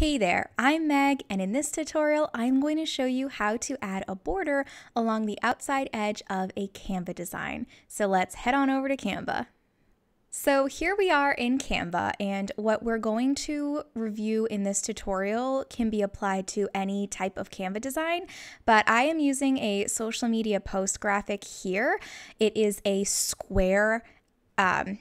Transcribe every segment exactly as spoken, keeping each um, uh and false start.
Hey there, I'm Meg, and in this tutorial, I'm going to show you how to add a border along the outside edge of a Canva design. So let's head on over to Canva. So here we are in Canva, and what we're going to review in this tutorial can be applied to any type of Canva design, but I am using a social media post graphic here. It is a square, um,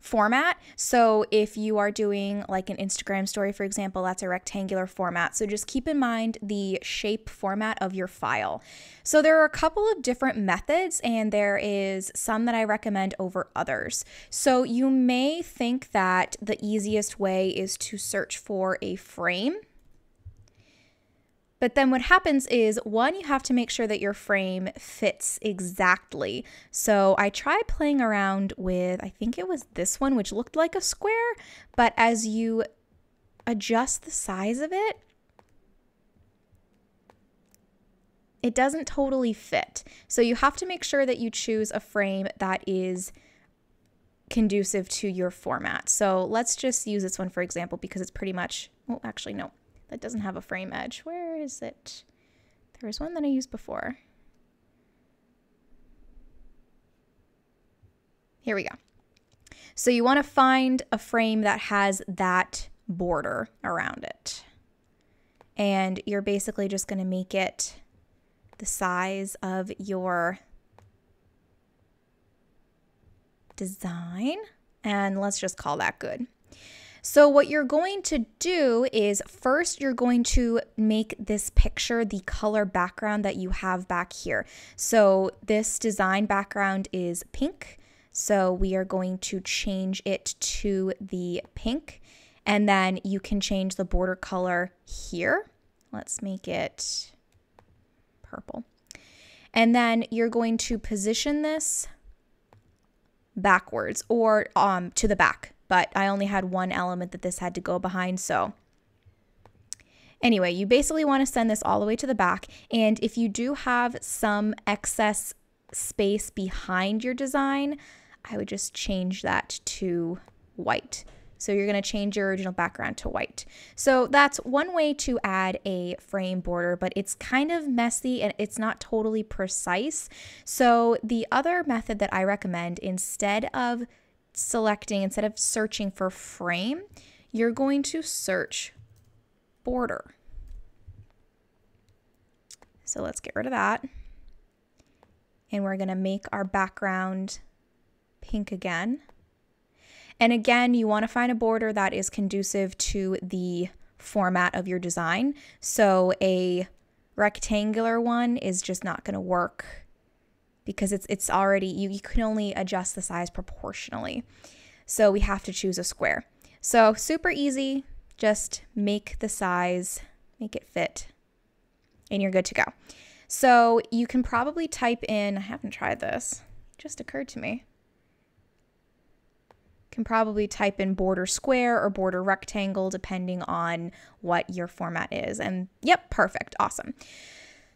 format. So if you are doing like an Instagram story, for example, that's a rectangular format. So just keep in mind the shape format of your file. So there are a couple of different methods, and there is some that I recommend over others. So you may think that the easiest way is to search for a frame. But then what happens is, one, you have to make sure that your frame fits exactly. So I tried playing around with, I think it was this one, which looked like a square, but as you adjust the size of it, it doesn't totally fit. So you have to make sure that you choose a frame that is conducive to your format. So let's just use this one, for example, because it's pretty much, well, actually, no. That doesn't have a frame edge. Where is it? There was one that I used before. Here we go. So you want to find a frame that has that border around it. And you're basically just going to make it the size of your design. And let's just call that good. So what you're going to do is, first you're going to make this picture the color background that you have back here. So this design background is pink. So we are going to change it to the pink, and then you can change the border color here. Let's make it purple. And then you're going to position this backwards or um, to the back. But I only had one element that this had to go behind. So anyway, you basically want to send this all the way to the back. And if you do have some excess space behind your design, I would just change that to white. So you're going to change your original background to white. So that's one way to add a frame border, but it's kind of messy and it's not totally precise. So the other method that I recommend, instead of selecting, instead of searching for frame, you're going to search border. So let's get rid of that. And we're going to make our background pink again. And again, you want to find a border that is conducive to the format of your design. So a rectangular one is just not going to work, because it's it's already, you, you can only adjust the size proportionally. So we have to choose a square. So super easy, just make the size, make it fit, and you're good to go. So you can probably type in, I haven't tried this, it just occurred to me. You can probably type in border square or border rectangle, depending on what your format is. And yep, perfect, awesome.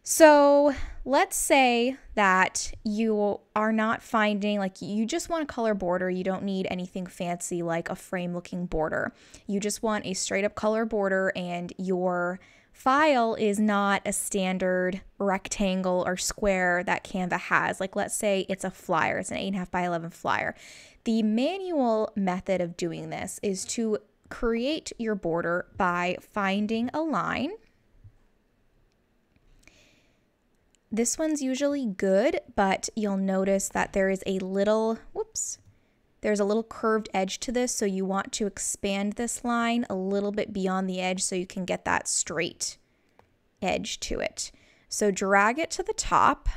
So let's say that you are not finding, like you just want a color border. You don't need anything fancy like a frame looking border. You just want a straight up color border, and your file is not a standard rectangle or square that Canva has. Like let's say it's a flyer, it's an eight and a half by eleven flyer. The manual method of doing this is to create your border by finding a line. This one's usually good, but you'll notice that there is a little, whoops, there's a little curved edge to this. So you want to expand this line a little bit beyond the edge so you can get that straight edge to it. So drag it to the top,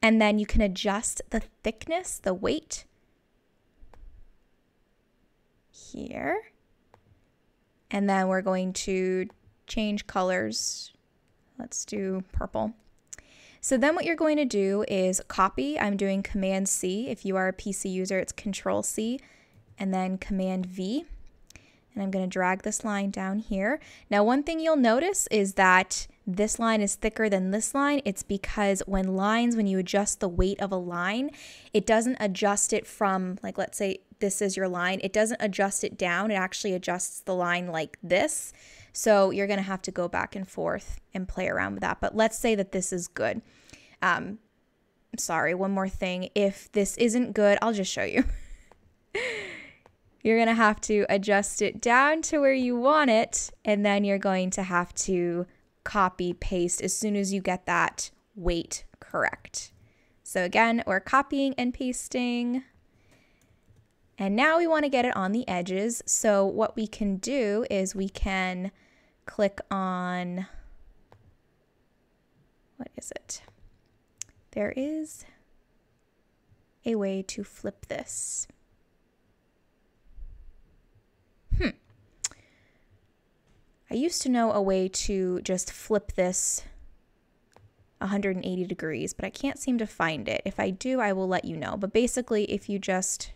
and then you can adjust the thickness, the weight here. And then we're going to change colors. Let's do purple. So then what you're going to do is copy. I'm doing Command C. If you are a P C user, it's Control C and then Command V. And I'm going to drag this line down here. Now, one thing you'll notice is that this line is thicker than this line. It's because when lines, when you adjust the weight of a line, it doesn't adjust it from, like, let's say this is your line, it doesn't adjust it down. It actually adjusts the line like this. So you're going to have to go back and forth and play around with that. But let's say that this is good. Um, sorry, one more thing. If this isn't good, I'll just show you. You're going to have to adjust it down to where you want it. And then you're going to have to copy paste as soon as you get that weight correct. So again, we're copying and pasting. And now we want to get it on the edges. So what we can do is we can click on, what is it? There is a way to flip this. Hmm. I used to know a way to just flip this one hundred eighty degrees, but I can't seem to find it. If I do, I will let you know. But basically, if you just,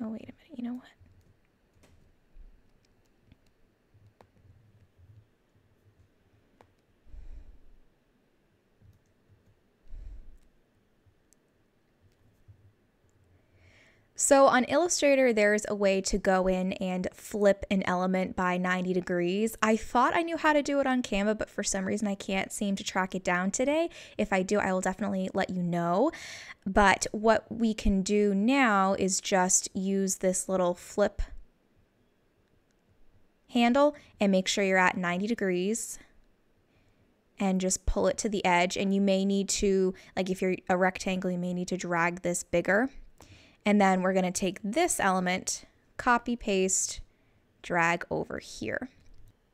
oh, wait a minute, you know what? So on Illustrator, there's a way to go in and flip an element by ninety degrees. I thought I knew how to do it on Canva, but for some reason I can't seem to track it down today. If I do, I will definitely let you know. But what we can do now is just use this little flip handle and make sure you're at ninety degrees. And just pull it to the edge. And you may need to, like if you're a rectangle, you may need to drag this bigger. And then we're going to take this element, copy, paste, drag over here.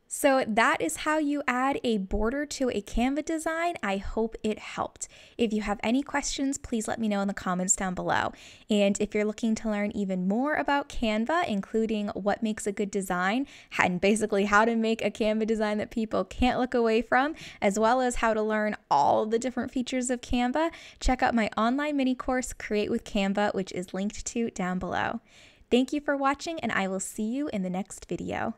So that is how you add a border to a Canva design. I hope it helped. If you have any questions, please let me know in the comments down below. And if you're looking to learn even more about Canva, including what makes a good design and basically how to make a Canva design that people can't look away from, as well as how to learn all the different features of Canva, check out my online mini course, Create with Canva, which is linked to down below. Thank you for watching, and I will see you in the next video.